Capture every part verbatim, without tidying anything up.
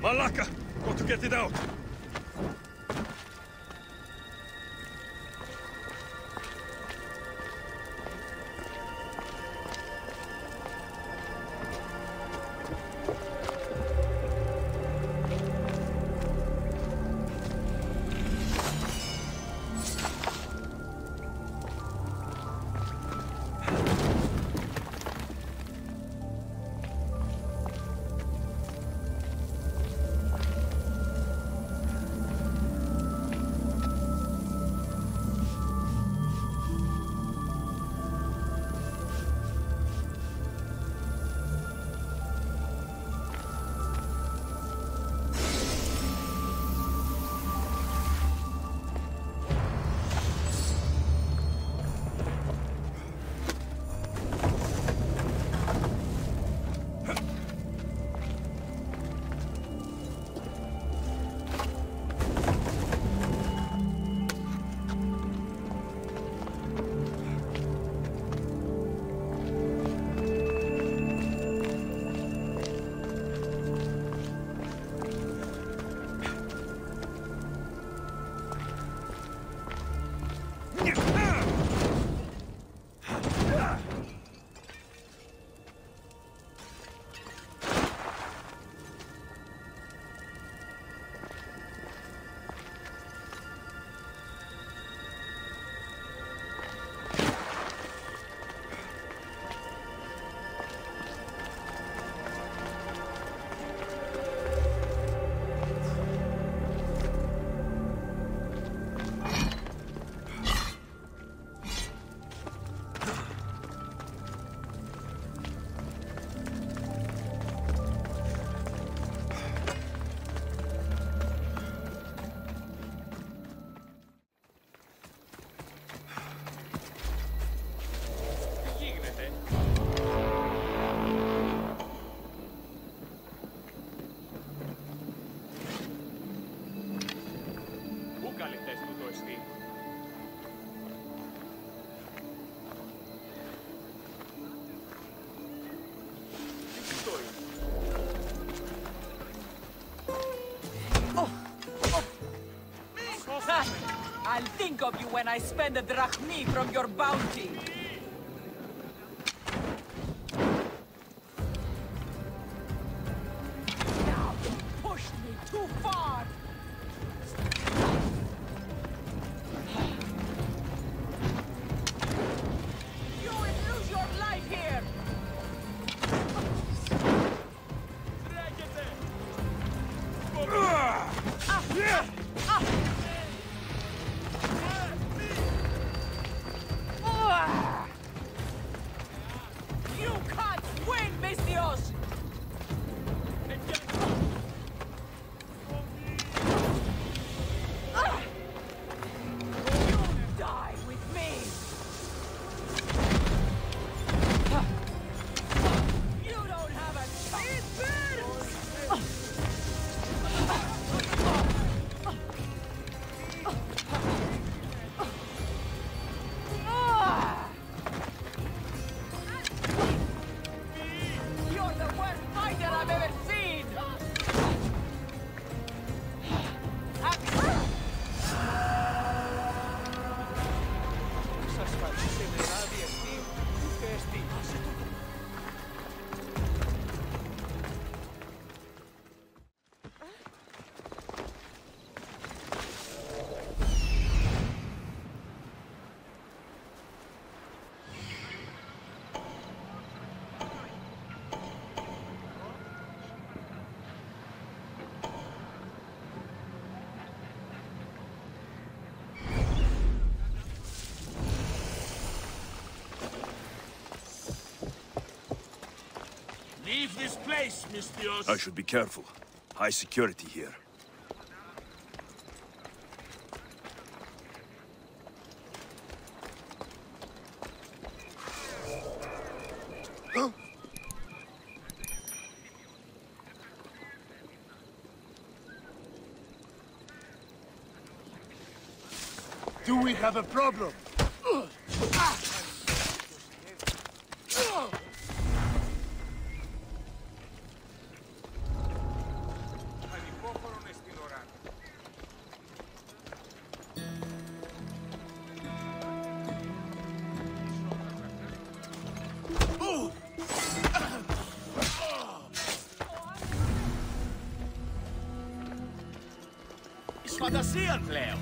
Malaka! Got to get it out! I'll think of you when I spend a drachmi from your bounty. Now, push me too far. You will lose your life here. Ah, yeah. Ah. Mystios! Leave this place, Mystios! I should be careful. High security here. Huh? Do we have a problem? φαντασίαν πλέον.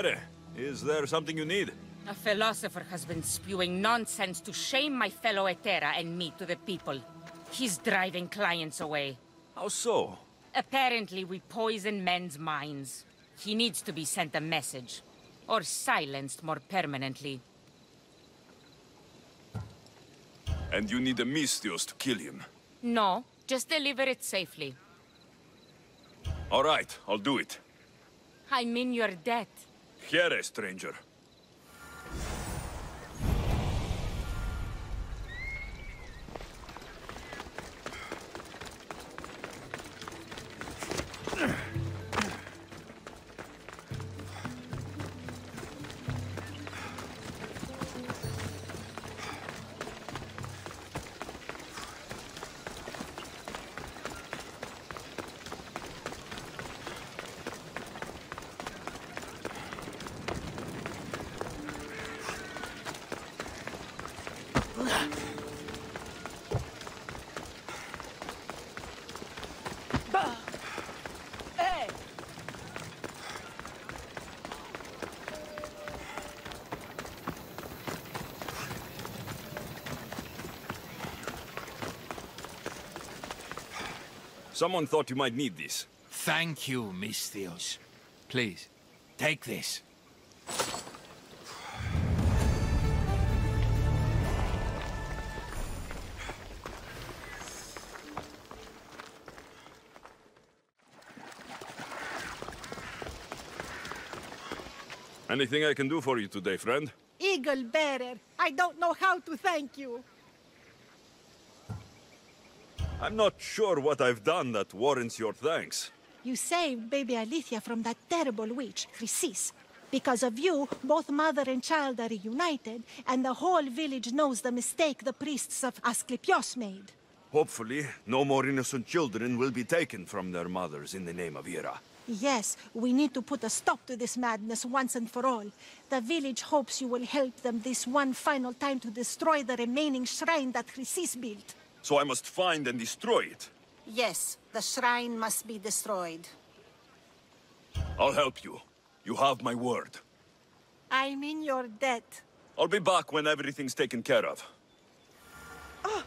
Hera, is there something you need? A philosopher has been spewing nonsense to shame my fellow Etera and me to the people. He's driving clients away. How so? Apparently we poison men's minds. He needs to be sent a message. Or silenced more permanently. And you need a Mystios to kill him? No, just deliver it safely. All right, I'll do it. I'm in your debt. Here, stranger. Someone thought you might need this. Thank you, Mystios. Please, take this. Anything I can do for you today, friend? Eagle bearer, I don't know how to thank you. I'm not sure what I've done that warrants your thanks. You saved baby Alithia from that terrible witch, Chrysis. Because of you, both mother and child are reunited, and the whole village knows the mistake the priests of Asclepios made. Hopefully, no more innocent children will be taken from their mothers in the name of Hera. Yes, we need to put a stop to this madness once and for all. The village hopes you will help them this one final time to destroy the remaining shrine that Chrysis built. So I must find and destroy it? Yes, the shrine must be destroyed. I'll help you. You have my word. I'm in your debt. I'll be back when everything's taken care of. Oh.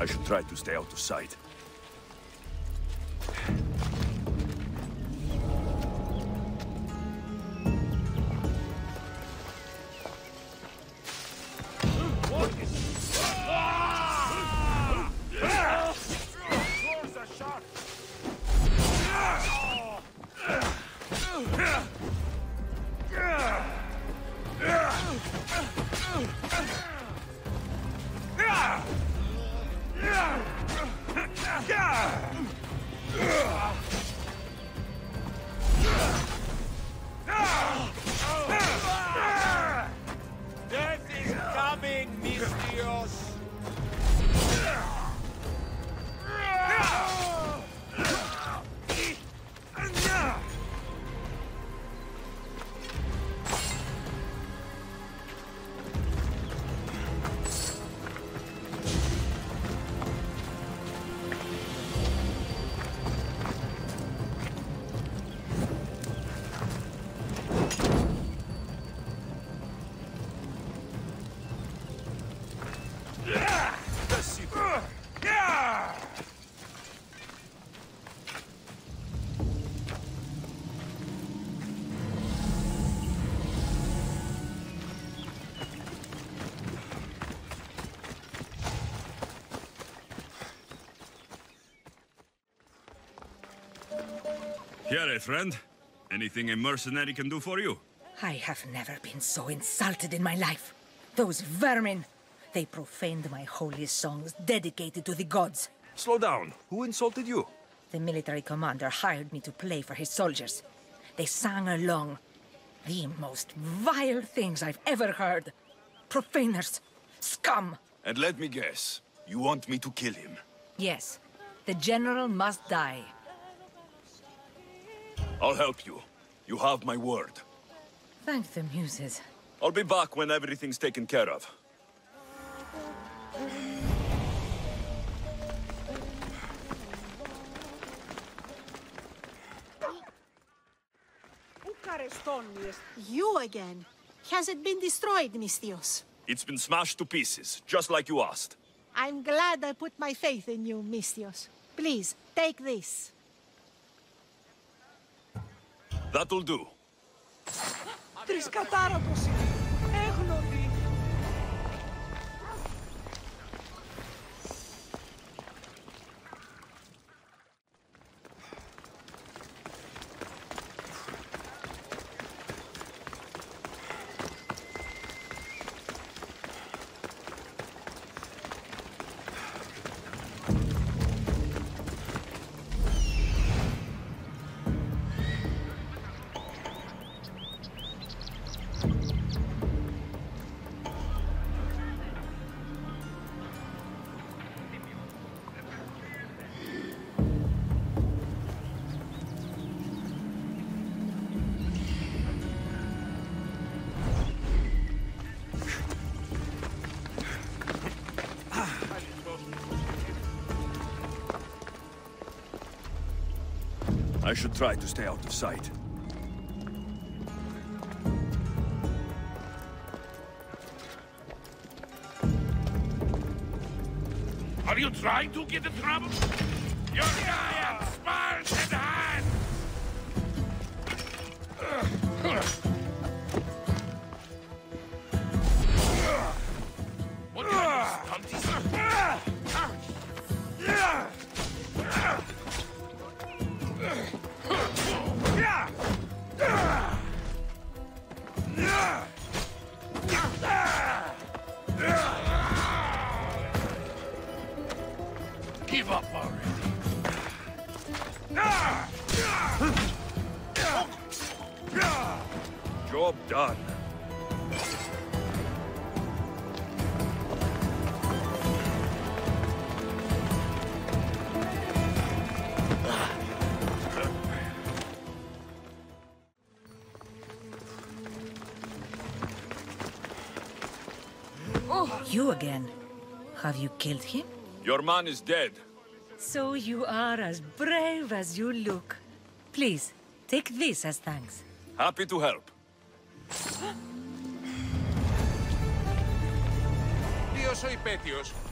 I should try to stay out of sight. Yeah! Here, friend. Anything a mercenary can do for you? I have never been so insulted in my life. Those vermin! They profaned my holiest songs dedicated to the gods. Slow down. Who insulted you? The military commander hired me to play for his soldiers. They sang along. The most vile things I've ever heard. Profaners. Scum. And let me guess. You want me to kill him? Yes. The general must die. I'll help you. You have my word. Thank the muses. I'll be back when everything's taken care of. You again. Has it been destroyed, Mystios? It's been smashed to pieces, just like you asked. I'm glad I put my faith in you, Mystios. Please, take this. That'll do. Triscataratus! Egnovi! I should try to stay out of sight. Are you trying to get in trouble? Your giant spars and hands! What kind of stunties? Give up already. Job done. You again. Have you killed him? Your man is dead. So you are as brave as you look. Please, take this as thanks. Happy to help. Theos or Pethios.